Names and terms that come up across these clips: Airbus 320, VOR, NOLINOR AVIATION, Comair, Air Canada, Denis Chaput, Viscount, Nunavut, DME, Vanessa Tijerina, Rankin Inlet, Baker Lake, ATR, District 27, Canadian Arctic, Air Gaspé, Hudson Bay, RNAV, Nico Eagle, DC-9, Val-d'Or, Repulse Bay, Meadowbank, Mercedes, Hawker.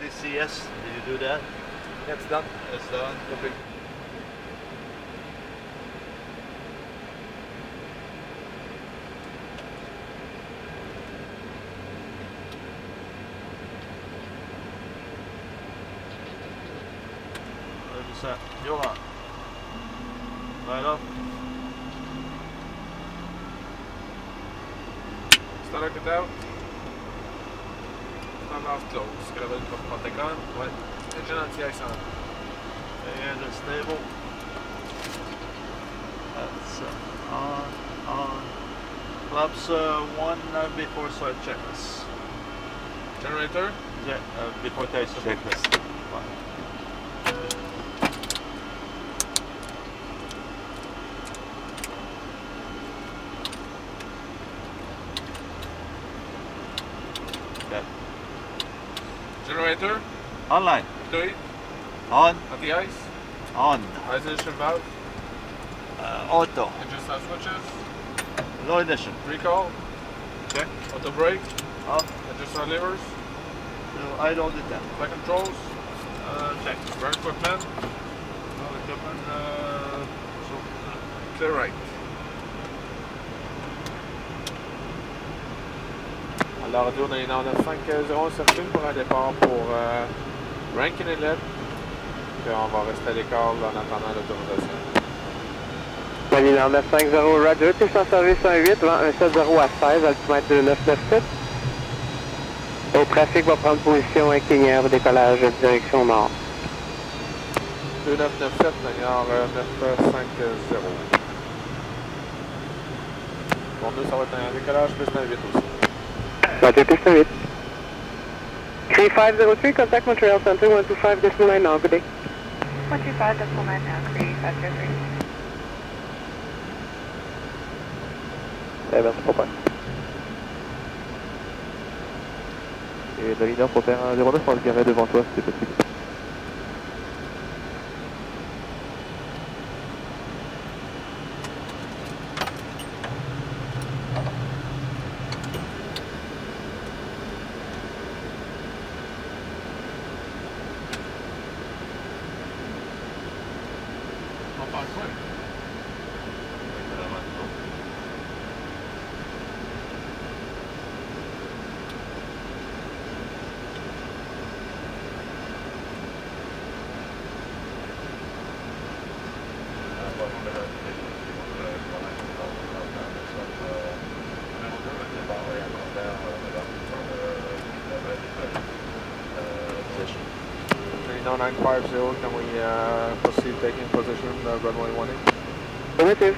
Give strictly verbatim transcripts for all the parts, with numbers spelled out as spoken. D C S, did you do that? That's done. That's done. Copy. There's that. Johan. Right up. Start it out. Close. Got a little bit of what? Engine anti-ice on. And it's stable. That's uh, on, on. Flaps uh, one uh, before side checklist. Generator? Yeah, uh, before side checklist. Generator? Online. Three. On. At the ice? On. Isolation valve? Uh, auto. Engine start switches? Low ignition. Recall? Check. Auto brake? Off. Engine start levers? So idle the tap. Flight controls? Uh, check. Ground equipment? Ground equipment, uh, so, uh, clear right. Alors, on est dans le cinq zéro circuit pour un départ pour euh, Rankin Inlet. Puis on va rester à l'écart en attendant l'autorisation. Salut, dans le cinq zéro, Roger, tu es sans service un huit, vent un sept zéro à seize, altimètre deux neuf neuf sept. Le trafic va prendre position inclinaire, décollage direction nord. deux neuf neuf sept, manière neuf cinq zéro. Bon, deux, ça va être un décollage plus un huit aussi. Roger, piste huit. three five zero three, contact Montreal Center, one two five decimal nine now, good day. one two five decimal nine now, three five zero three. Eh bien, c'est pas pareil. Et la ligne pour faire un zéro neuf, on va se garer devant toi si c'est possible. nine five zero, can we uh, proceed taking position uh, runway one eight? Affirmative.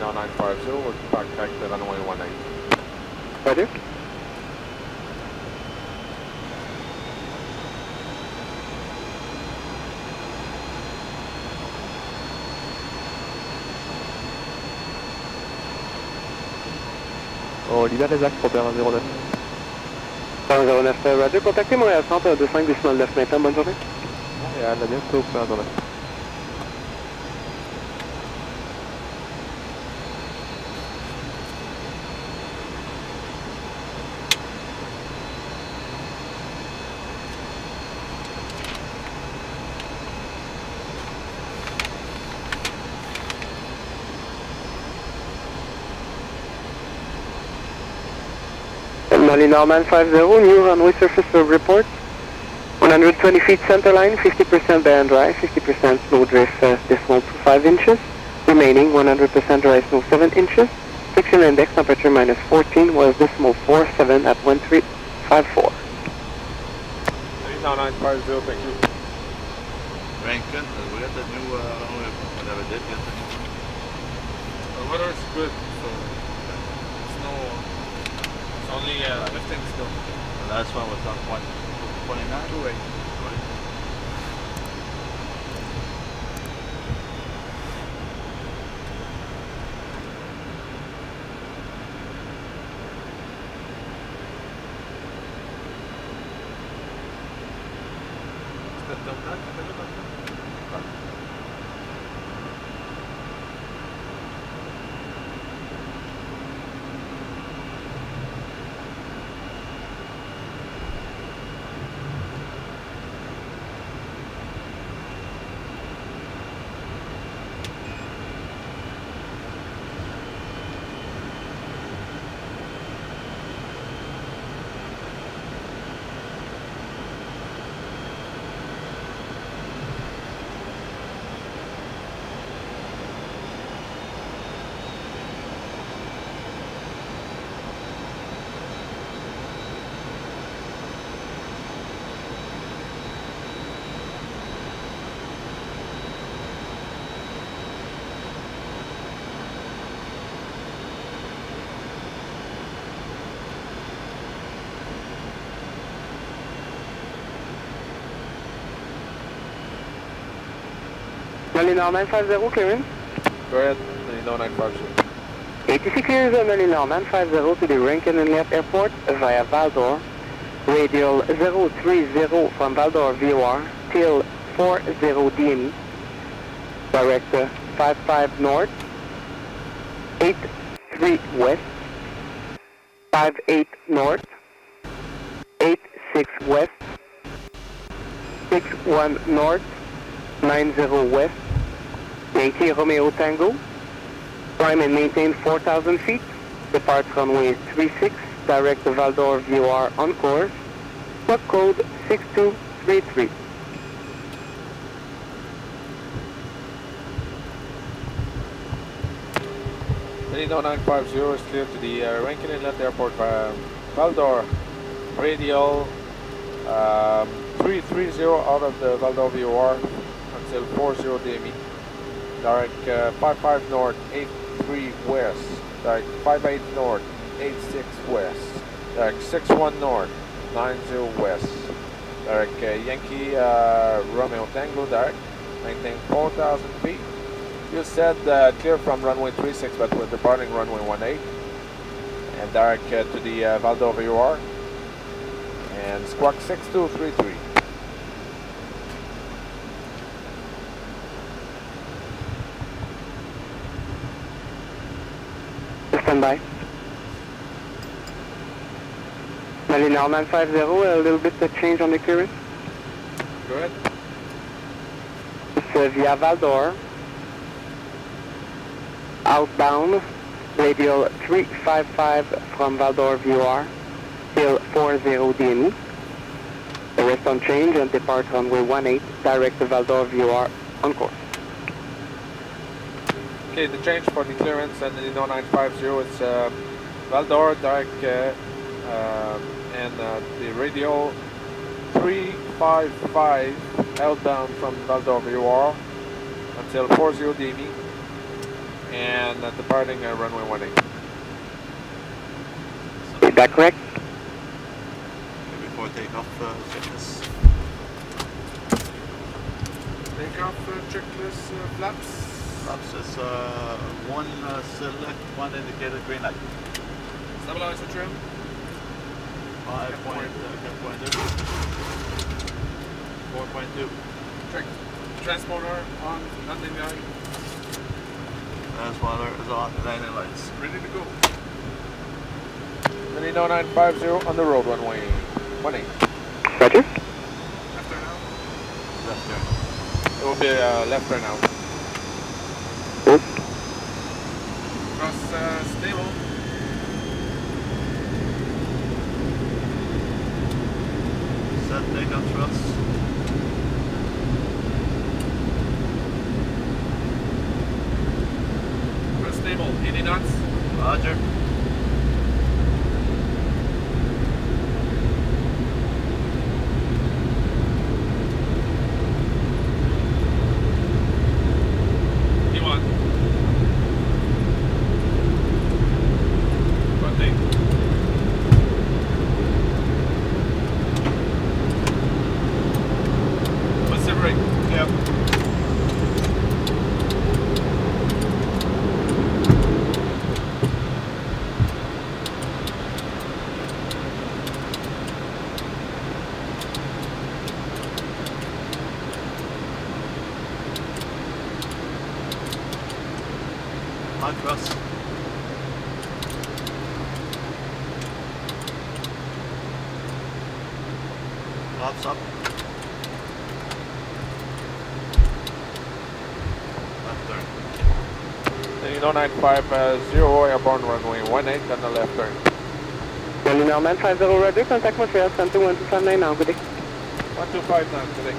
Now nine five zero, we'll contact the runway one eight. Roger. On libère les actes pour faire un zéro neuf. un zéro neuf, Roger, contactez Montréal Centre deux cinq neuf maintenant, bonne journée. Montréal, à bientôt, un zéro neuf. Norman five zero, new runway surface report. one hundred twenty feet center line, fifty percent band dry, fifty percent snow drift uh, decimal to five inches. Remaining one hundred percent dry snow seven inches. Friction index temperature minus fourteen was decimal four seven at one three five four. three nine nine five zero, thank you. Rankin, uh, we got the new, uh, I don't know if we have a date yet. The weather is good, so it's no, it's only uh, lifting still. The last one was on twenty-nine? twenty-eight. NOLINOR nine five zero, clearance. Go ahead, NOLINOR nine five zero. A T C clears on NOLINOR nine five zero to the Rankin Inlet Airport via Val-d'Or, radial zero three zero from Val-d'Or V O R till four zero D M E, direct uh, five five north, eight three west, five eight north, eight six west, six one north, nine zero west, Yankee Romeo Tango, prime and maintain four thousand feet, depart runway three six, direct to Val-d'Or V O R on course, sub code six two three three. nine five zero is clear to the uh, Rankin Inlet Airport by Val-d'Or, radial um, three three zero out of the Val-d'Or V O R until four zero D M E. Direct uh, five five north, eight three west, direct five eight north, eight six west, direct six one north, nine zero west, direct uh, Yankee uh, Romeo Tango, direct, maintain four thousand feet. You said uh, clear from runway three six, but we're departing runway one eight, and direct uh, to the uh, Val-d'Or V O R, and squawk six two three three. Standby. NOLINOR nine five zero, a little bit of change on the clearance. Go ahead. It's uh, via Val-d'Or, outbound, radial three five five from Val-d'Or V O R till four zero D M E. The rest on change and depart runway one eight, direct to Val-d'Or V O R on course. Okay, the change for the clearance and the nine five zero, it's uh, Val-d'Or, direct, uh, uh, and uh, the radio three five five outbound from Val-d'Or V O R until four zero D M E, and uh, departing uh, runway one eight. So is that correct? Okay, before takeoff, uh, checklist. Takeoff uh, checklist uh, flaps. Is uh, one uh, select, one indicated green light. Stabilizer trim. Five point, point uh, four point two. Check. Transporter on, nothing behind. Transporter is on, landing lights. Ready to go. NOLINOR nine five zero on the road runway. One eight. Roger. Left turn out. Left turn. It will be uh, left turn out. Cross uh, stable. Set that takeoff thrust. We're stable, eighty knots. Roger. zero nine five zero airborne runway one eight on the left turn. Lunar Man five zero ready, contact Montreal, something one two five nine now, good day. one two five now, good day.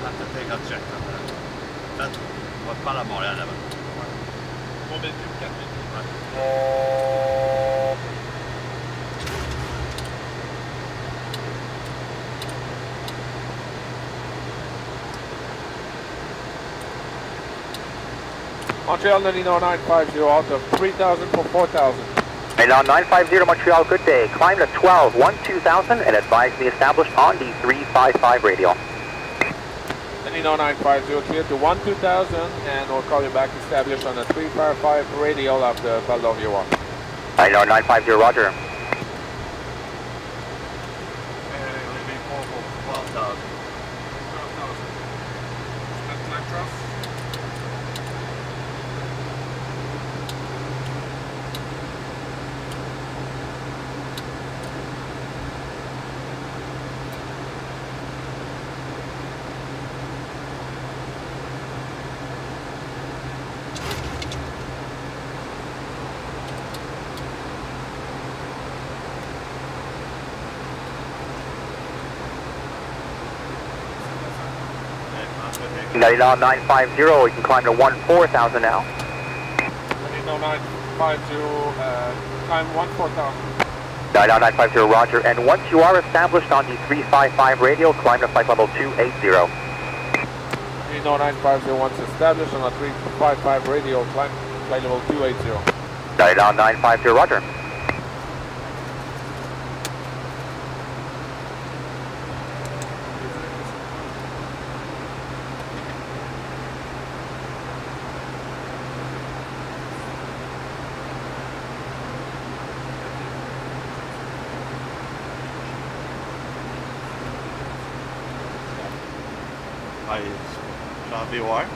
That's a take-off check. Là, on va faire la Montréal là-bas. trois minutes, quatre minutes. Montreal Nolino nine five zero, out of three thousand for four thousand. Nolino nine five zero Montreal, good day. Climb to twelve one two thousand and advise me established on the three five five radio. Nolino nine five zero clear to one two thousand and we'll call you back established on the three five five radio after Val-d'Or. Nolino nine five zero, roger. Nolino nine five zero, you can climb to one four thousand now. Nolino nine five zero, uh, climb one four thousand. Nolino nine five zero, roger. And once you are established on the three five five radio, climb to flight level two eight zero. Nolino nine five zero, once established on the three five five radio, climb to flight level two eight zero. Nolino nine five zero, roger. V O R.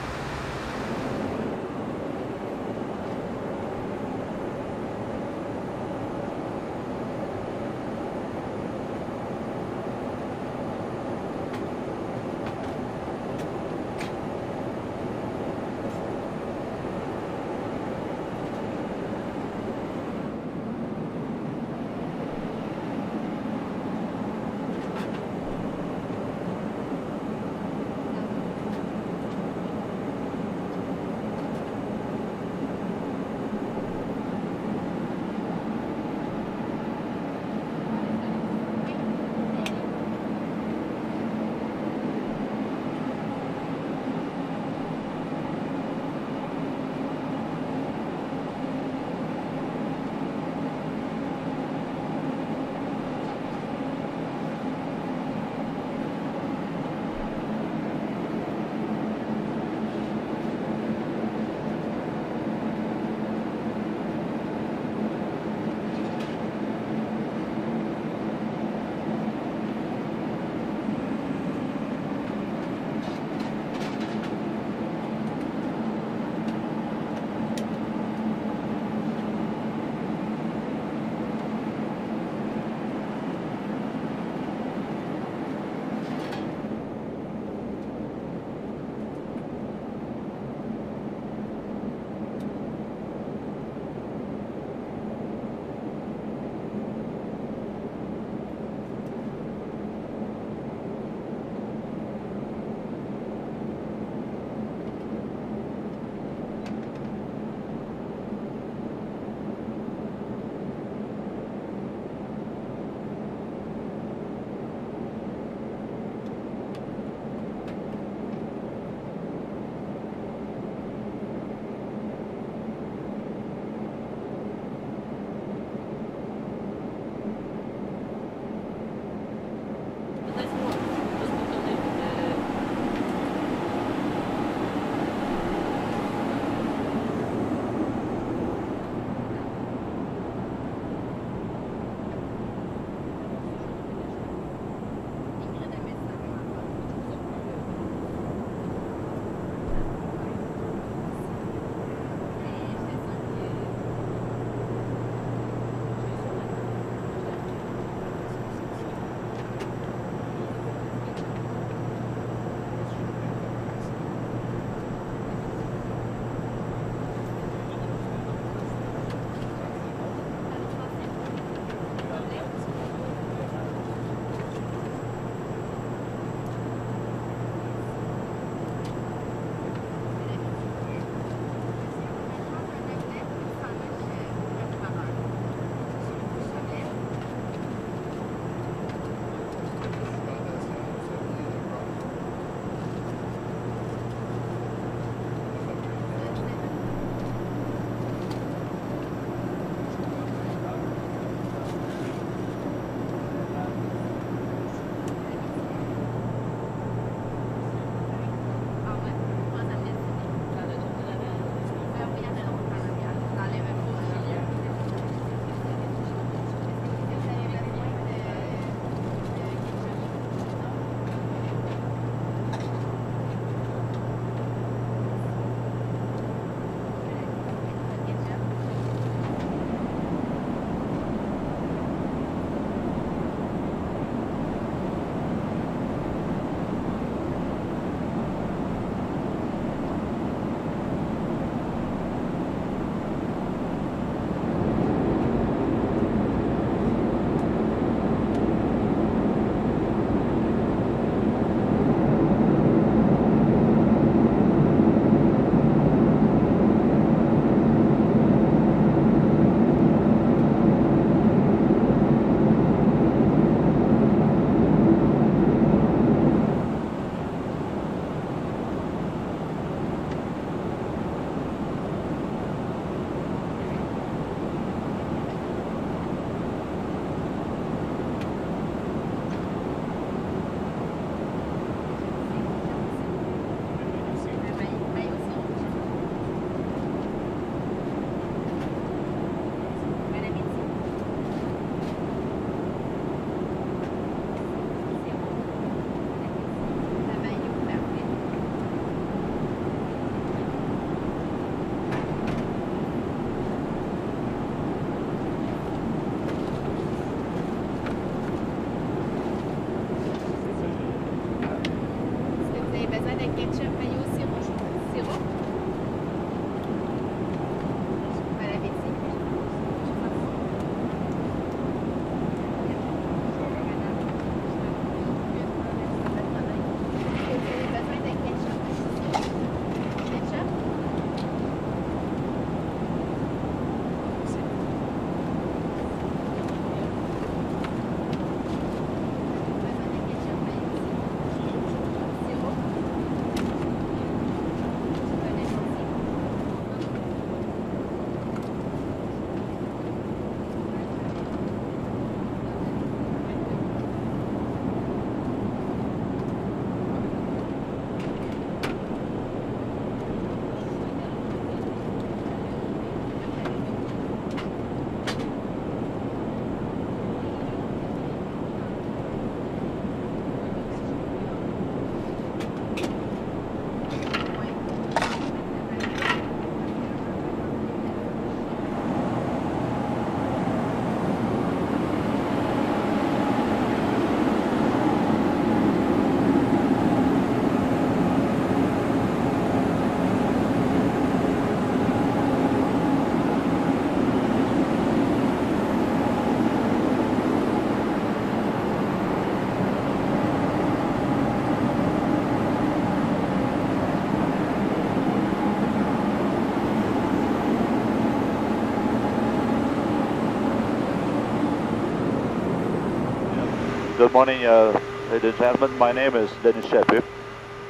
Good morning, uh, ladies and gentlemen. My name is Denis Chaput.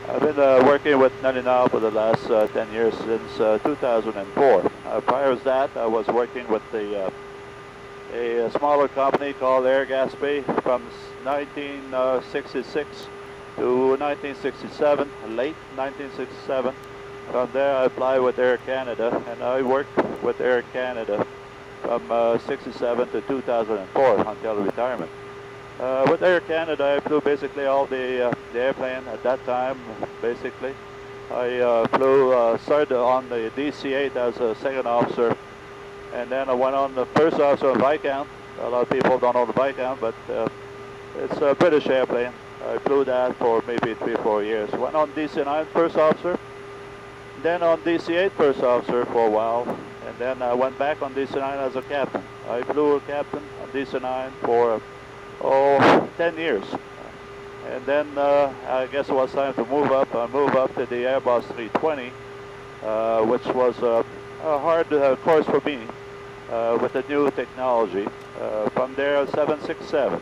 I've been uh, working with NOLINOR for the last uh, ten years, since uh, two thousand four. Uh, prior to that, I was working with the, uh, a, a smaller company called Air Gaspé from nineteen sixty-six to nineteen sixty-seven, late nineteen sixty-seven. From there, I applied with Air Canada, and I worked with Air Canada from uh, sixty-seven to two thousand four until retirement. Uh, with Air Canada, I flew basically all the, uh, the airplane at that time, basically. I uh, flew, uh, started on the D C eight as a second officer, and then I went on the first officer on Viscount. A lot of people don't know the Viscount, but uh, it's a British airplane. I flew that for maybe three, four years. Went on D C nine first officer, then on D C eight first officer for a while, and then I went back on D C nine as a captain. I flew a captain on D C nine for uh, oh, ten years. And then uh, I guess it was time to move up. I moved up to the Airbus three twenty, uh, which was uh, a hard uh, course for me uh, with the new technology. Uh, from there, seven sixty-seven.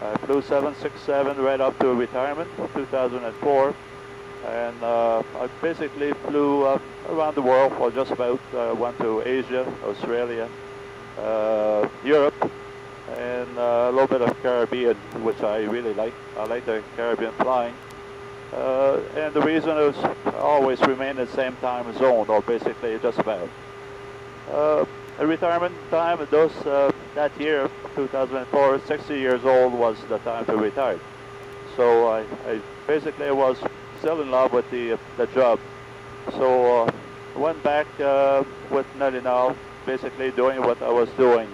I flew seven sixty-seven right up to retirement, two thousand four. And uh, I basically flew uh, around the world, or just about. Uh, went to Asia, Australia, uh, Europe, and uh, a little bit of Caribbean, which I really like. I like the Caribbean flying. Uh, and the reason is I always remain in the same time zone, or basically just about. Uh, a retirement time, those, uh, that year, two thousand four, sixty years old was the time to retire. So I, I basically was still in love with the, the job. So uh, I went back uh, with NOLINOR, basically doing what I was doing.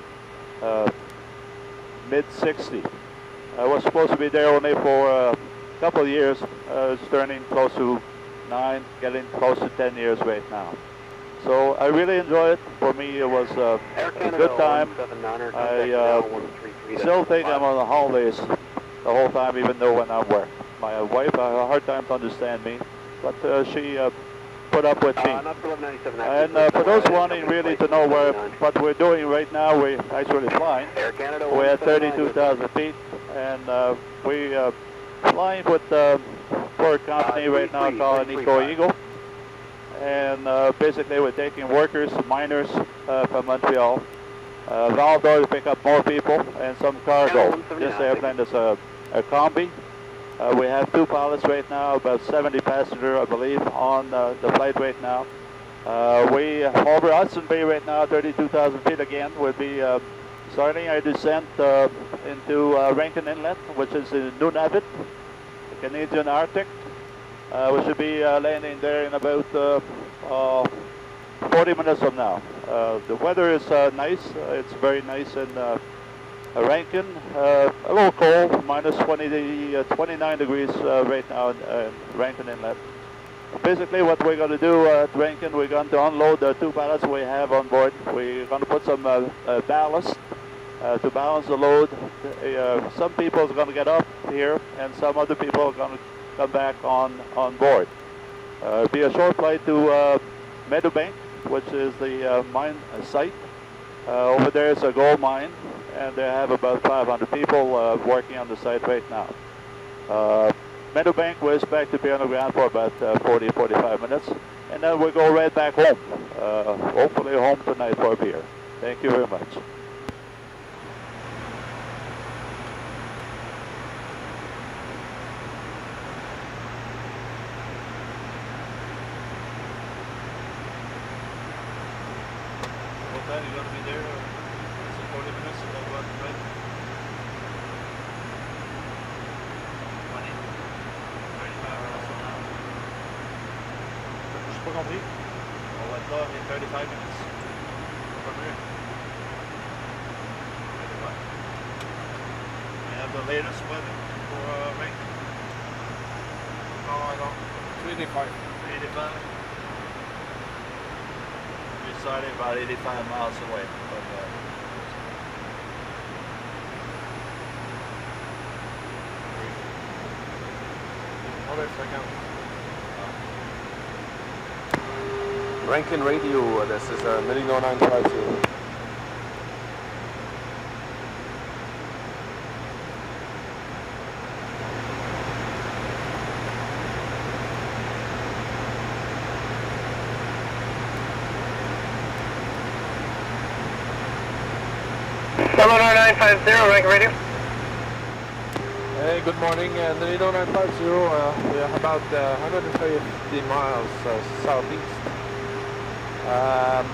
Uh, mid sixties. I was supposed to be there only for a couple of years. Uh, it's turning close to nine, getting close to ten years right now. So I really enjoy it. For me, it was uh, a good time. I uh, still think I'm on the holidays the whole time, even though when I work. My wife had a hard time to understand me, but uh, she uh, put up with me. And uh, for those wanting really to know where, what we're doing right now, we're actually flying. We're at thirty-two thousand feet, and uh, we're uh, flying with uh, for a company right now called Nico Eagle. And uh, basically we're taking workers, miners uh, from Montreal, uh, Val-d'Or to pick up more people, and some cargo. This airplane is a, a combi. Uh, we have two pilots right now, about seventy passengers, I believe, on uh, the flight right now. Uh, we uh, over Hudson Bay right now, thirty-two thousand feet again. We'll be uh, starting our descent uh, into uh, Rankin Inlet, which is in Nunavut, the Canadian Arctic. Uh, we should be uh, landing there in about uh, uh, forty minutes from now. Uh, the weather is uh, nice. Uh, it's very nice and. Uh, Rankin, uh, a little cold, minus twenty, uh, twenty-nine degrees uh, right now in uh, Rankin Inlet. Basically what we're going to do uh, at Rankin, we're going to unload the two pallets we have on board. We're going to put some uh, uh, ballast uh, to balance the load. Uh, some people are going to get up here and some other people are going to come back on, on board. Uh, it'll be a short flight to uh, Meadowbank, which is the uh, mine site. Uh, over there is a gold mine, and they have about five hundred people uh, working on the site right now. Uh, Meadowbank, we expect to be on the ground for about uh, forty, forty-five minutes, and then we'll go right back home. Uh, hopefully home tonight for a beer. Thank you very much. Rankin Radio, this is a NOLINOR nine five two. Nullinor nine five zero, Rankin radio. Hey, good morning. Uh, Nullinor nine five zero, uh, we are about uh, one hundred fifty miles uh, southeast. Um,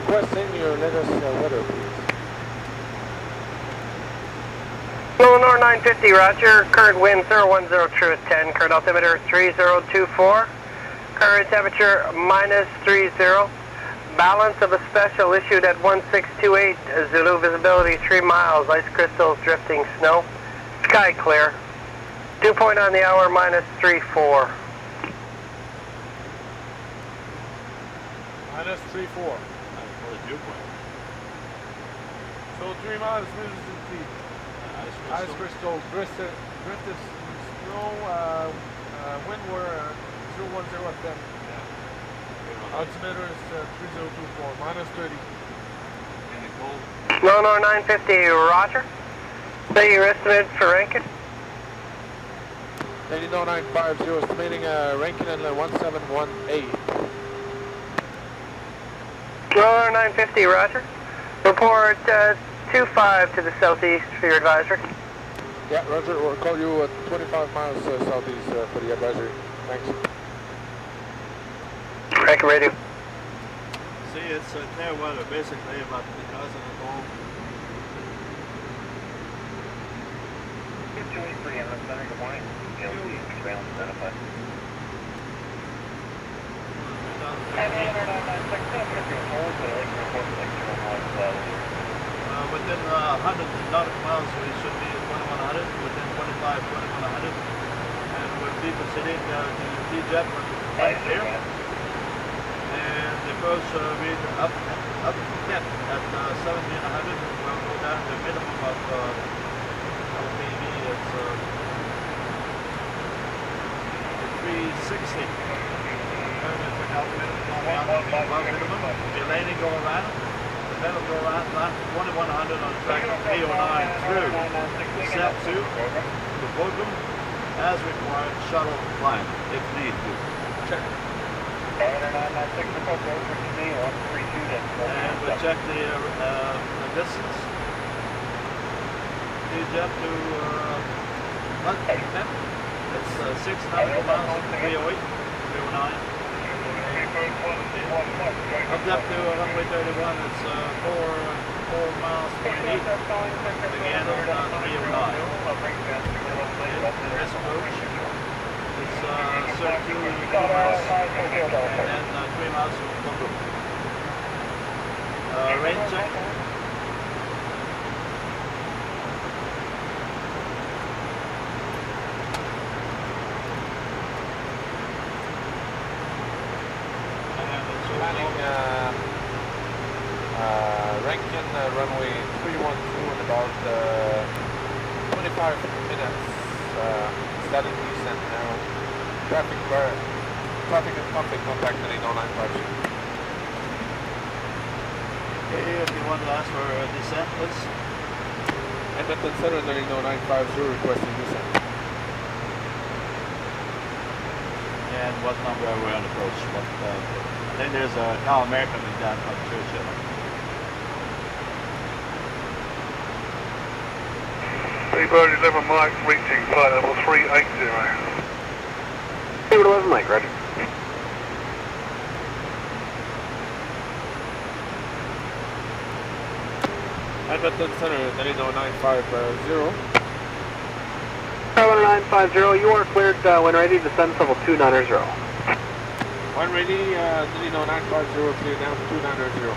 requesting your latest uh, weather, please. Nullinor nine fifty, roger. Current wind zero one zero, true at ten. Current altimeter three zero two four. Current temperature minus thirty. Balance of a special issued at one six two eight, Zulu, visibility three miles, ice crystals, drifting snow, sky clear, dew point on the hour, minus three four. minus three four, for the dew point. So three miles, the ice crystals, drifted snow, uh, uh, wind were zero one zero at ten. Altimeter is uh, three zero two four, minus thirty. And the cold? Nullinor nine fifty, roger. Say your estimate for Rankin. Nullinor nine five zero, estimating uh, Rankin Inlet one seven one eight. Nullinor nine fifty, roger. Report uh, two five to the southeast for your advisory. Yeah, roger, we'll call you at uh, twenty-five miles uh, southeast uh, for the advisory. Thanks. Rankin radio. See, it's uh, clear weather basically, but because of the cold. Give Joey free on the center of the line. You'll see the trail instead of us. Uh, within uh, one hundred nautical miles, we should be at twenty-one hundred, within twenty-five, twenty-one hundred. And we'll be proceeding uh, to the T-Jet when it's clear. The first uh, read up up ten at uh, seventeen hundred, we'll go down to the minimum of uh, maybe it's uh, three sixty. Minimum, the landing go around, the metal go around, land twenty-one hundred on track three oh nine through step two, the program as required, shuttle flight if need to. Check. And we'll check the, uh, uh, the distance. D J to uh, Hudson. It's uh, six nautical miles, three oh eight, three oh nine. Up depth to uh, runway thirty-one, it's uh, four miles, twenty-eight. Again on uh, three oh nine. And it's uh, thirty-two miles, and then uh, three miles from Congo. Uh, rain check. And it's running uh, uh, Rankin uh, runway three one two in about uh, twenty-five minutes. Uh, Static descent now. Traffic burn. Traffic and conflict contact at eight oh nine five. Hey, if you want to ask for a descent, please. And then consider the eight oh nine five zero requesting descent. And what number are we on approach? What, uh, I think there's a Cal American in that on Churchill. Seabird eleven Mike, reaching flight level three eight zero. Seabird eleven Mike, roger. Edmonton Center, nine oh nine five zero. nine oh nine five zero, you are cleared uh, when ready, descend level two nine zero. When ready, uh, nine oh nine five zero, clear down two nine zero.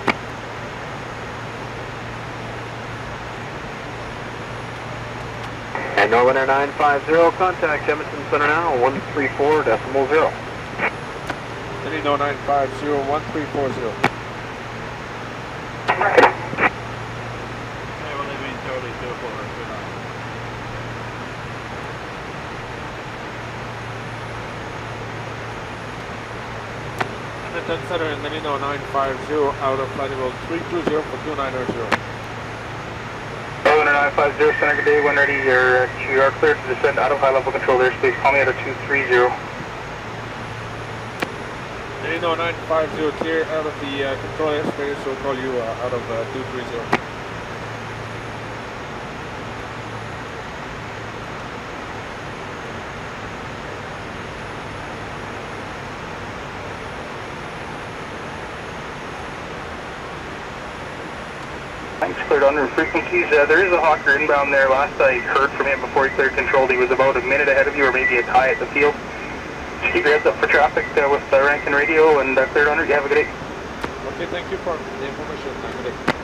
Northern Air nine five zero, contact Emerson Center now, one three four decimal zero. Delino nine five zero, one three four zero. Hey, well, they mean totally doable, good night. Emerson Center, Delino nine five zero, out of flight level three two zero for two nine zero. nine five zero Center, good day, when ready, you're, you are cleared to descend out of high level control airspace, call me at a two three zero. Delino nine five zero, clear out of the uh, control airspace, we'll call you uh, out of uh, two three zero. Thanks, cleared under frequencies. Uh, there is a Hawker inbound there. Last I heard from him before he cleared controlled, he was about a minute ahead of you or maybe a tie at the field. Just keep your heads up for traffic uh, with uh, Rankin radio and uh, cleared under. You have a good day. Okay, thank you for the information. Have a good day.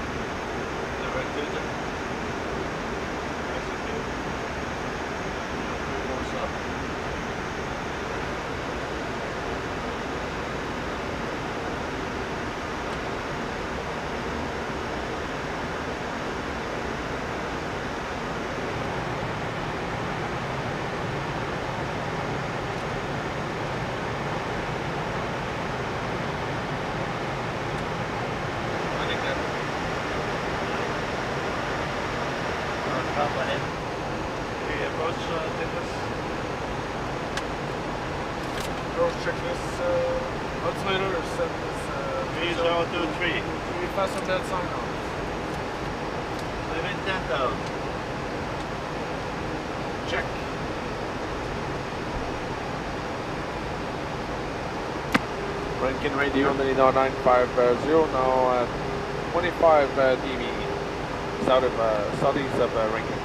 Rankin radio Melinor nine five zero, now uh, twenty-five uh, dB south of uh, southeast of uh, Rankin.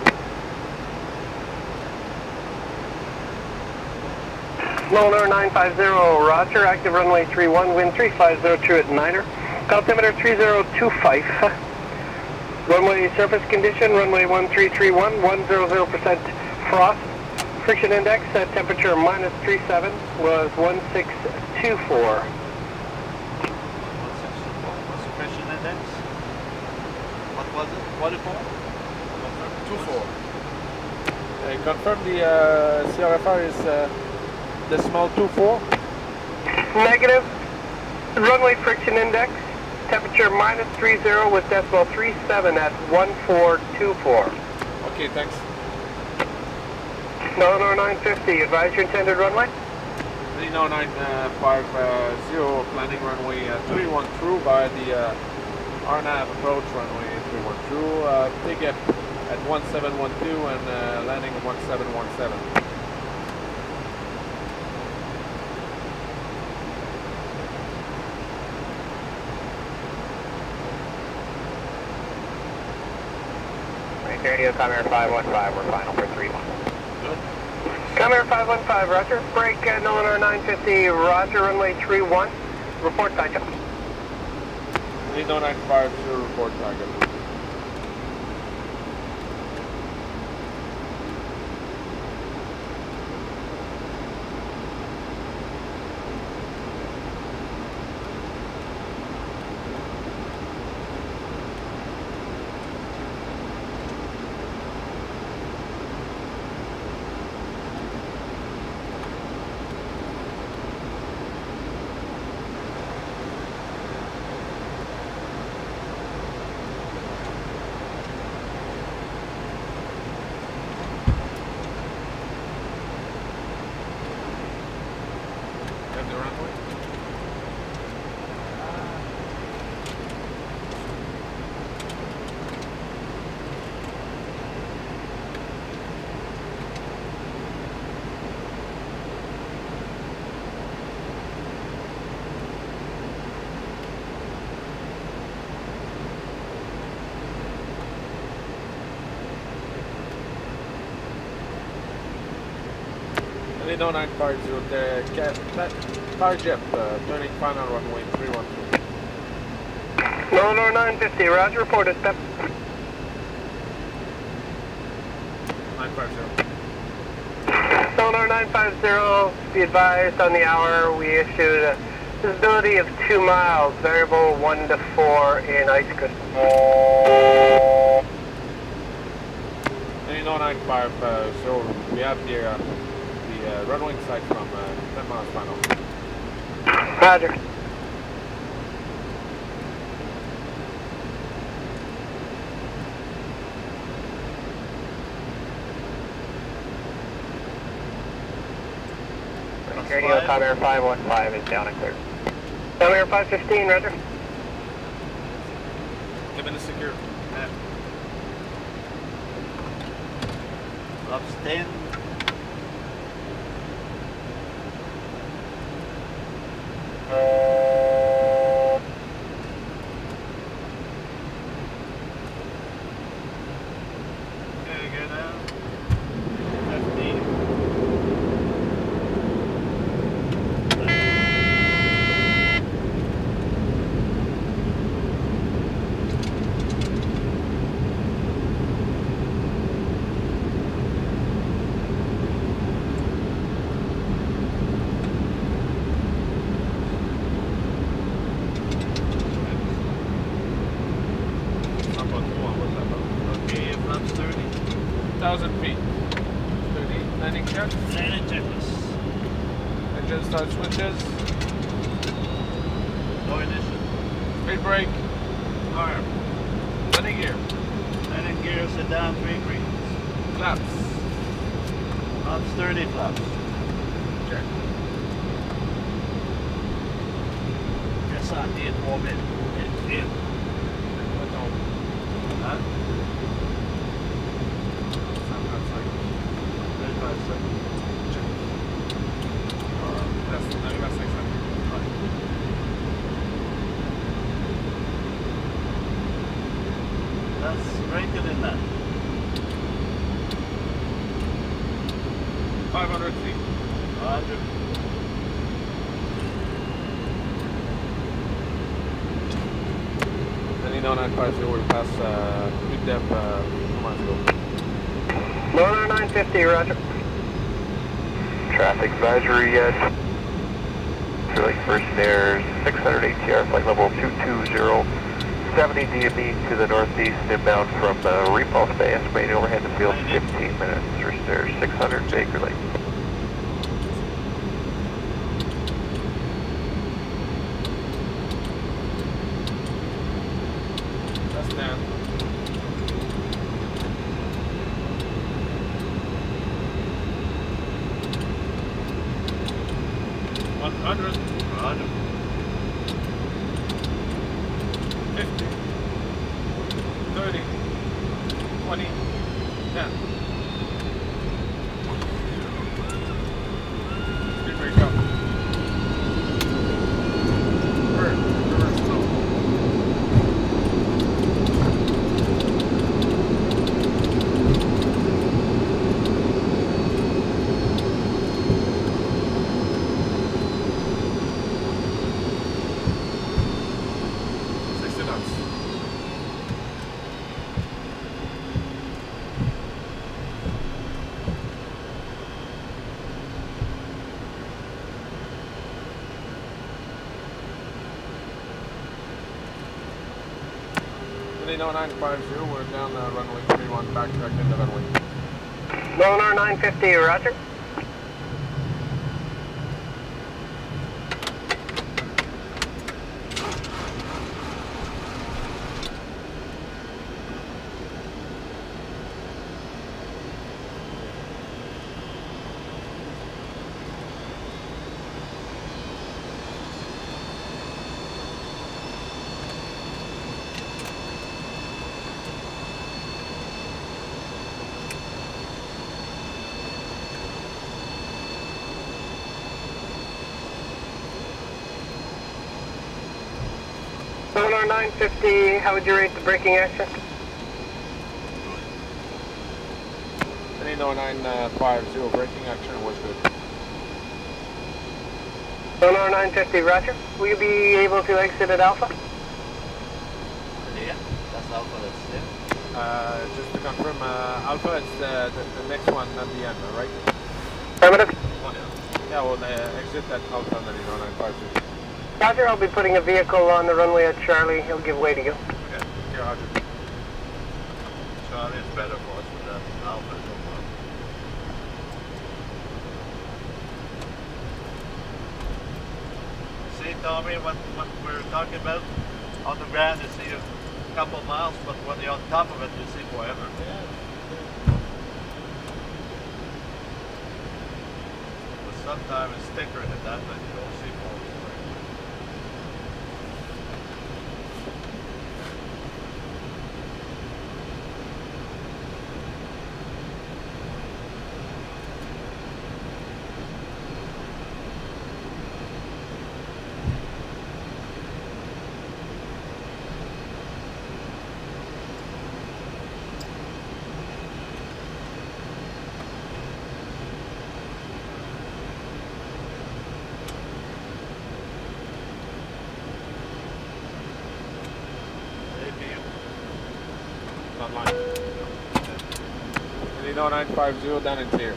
Melinor nine five zero, roger, active runway three one, wind three five zero two at niner, altimeter three zero two five, runway surface condition, runway one three three one, one hundred percent frost, friction index at temperature minus three seven was one six two four. What is it? two four. Uh, confirm the uh, C R F R is uh, decimal two four. Negative. Runway friction index, temperature minus three zero with decimal three seven at one four two four. Okay, thanks. Melinor nine fifty, advise your intended runway. Melinor nine fifty, uh, planning runway uh, three one through by the uh, R N A V approach runway. Through, uh, take it at one seven one two and uh, landing at one seven one seven. Right, radio, Comair five one five, we're final for three one. Good. Comair five one five, roger. Break, uh, Melinor nine fifty, roger, runway three one. Report target. Melinor nine five zero, report target. No nine five zero, the car jet, uh, turning final runway three one two. Melinor nine fifty, roger, report at step. nine five zero. Melinor nine five zero, be advised on the hour, we issued a visibility of two miles, variable one to four in ice cushion. Melinor nine five zero, uh, so we have the uh, Uh, runway inside from uh, ten miles final. Roger. Radio Tom Air five one five is down and clear. Tom Air five fifteen, roger. Cabin is secure. Upstand. No ignition. Speed brake. Arm. Landing gear. Landing gear, sit down, three greens. Flaps. Flaps, thirty flaps. Check. Yes, I did warm it. It did. What on? Huh? thirty-five seconds. thirty-five seconds. Rankin Inlet. five hundred feet. one hundred. Any nine ninety-five, so we'll pass uh, mid depth uh, two miles ago. Loader nine fifty, roger. Traffic advisory yet. Clear Lake First Air, six hundred A T R, flight level two two zero. seventy D M E to the northeast, inbound from uh, Repulse Bay, estimated overhead to field fifteen minutes. First air six hundred Baker Lake. That's down. one hundred. one hundred. nine fifty, we're down the runway three one, back direct into runway. Loaner nine fifty, roger. nine fifty, how would you rate the braking action? nine fifty, braking action was good. nine fifty, roger. Will you be able to exit at Alpha? Yeah, that's Alpha, that's it. Uh, just to confirm, uh, Alpha is the, the, the next one at the end, right? Affirmative. Oh, yeah. yeah, we'll uh, exit at Alpha on nine fifty. Roger, I'll be putting a vehicle on the runway at Charlie. He'll give way to you. Okay, yeah, Roger. Charlie is better for us with that Alpha. See, Tommy, what, what we're talking about on the ground, you see a couple miles, but when you're on top of it, you see forever. Yeah. But sometimes it's thicker than that, but you don't see more. nine fifty, down and clear.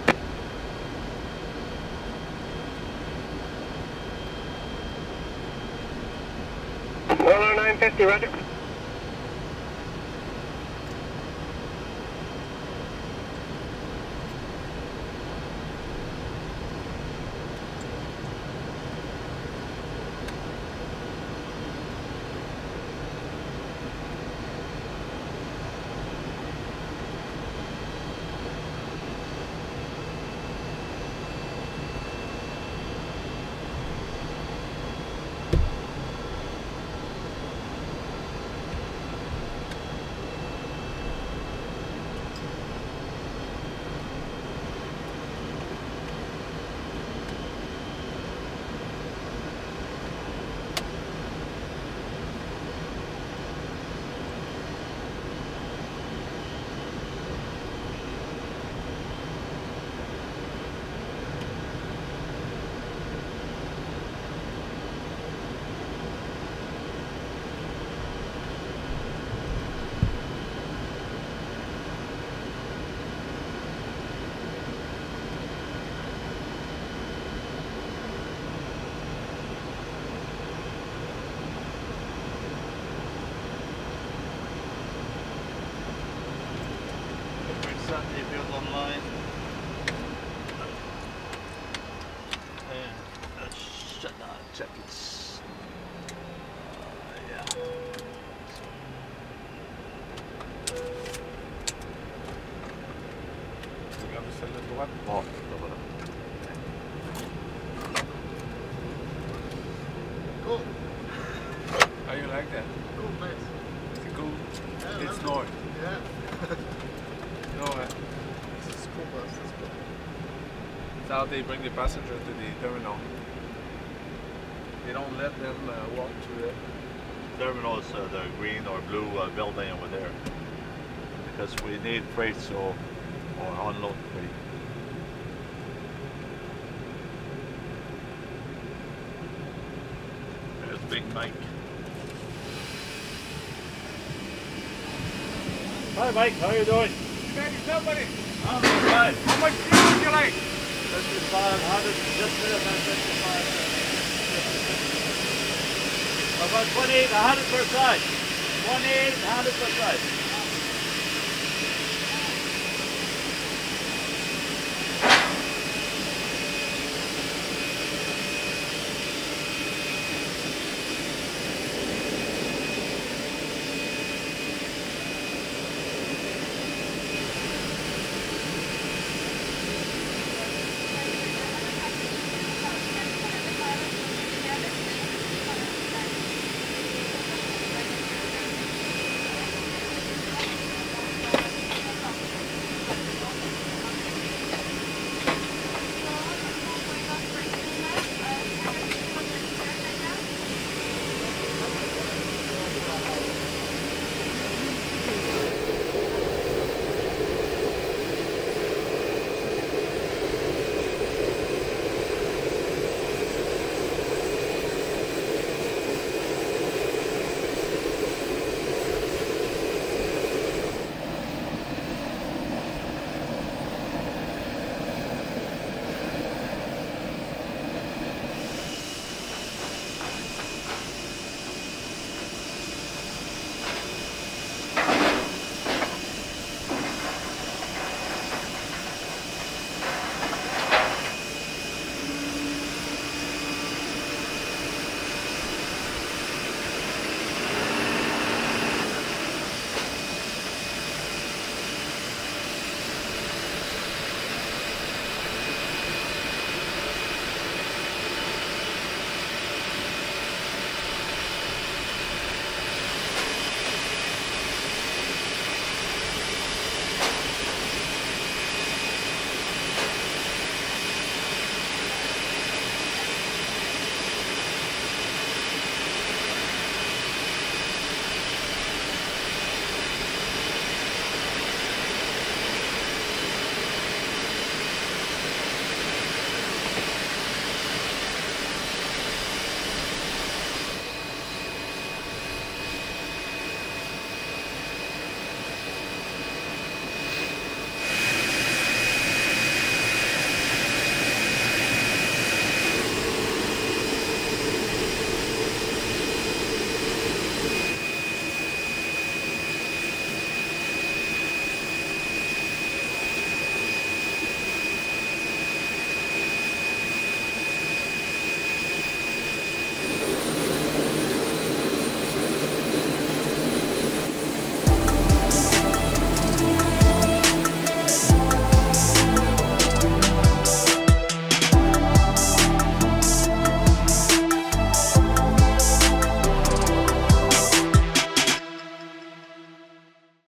nine fifty, roger. online. And let's shut down and check this. Uh, yeah. Regarde celle de droite. Oh, là, voilà. Cool. How you like that? Cool place. It's cool. Yeah, it's north. Yeah. No, uh, this is cool bus. This cool. That's how they bring the passenger to the terminal. They don't let them uh, walk to the terminal. Is uh, the green or blue uh, building over there, because we need freight, so or unload freight. There's Big Mike. Hi Mike, how are you doing? You got yourself, buddy? I'm fine. How much fuel would you like? fifty-five hundred, just a minute, fifty-five hundred. About twenty-eight hundred per side. twenty-eight hundred per side.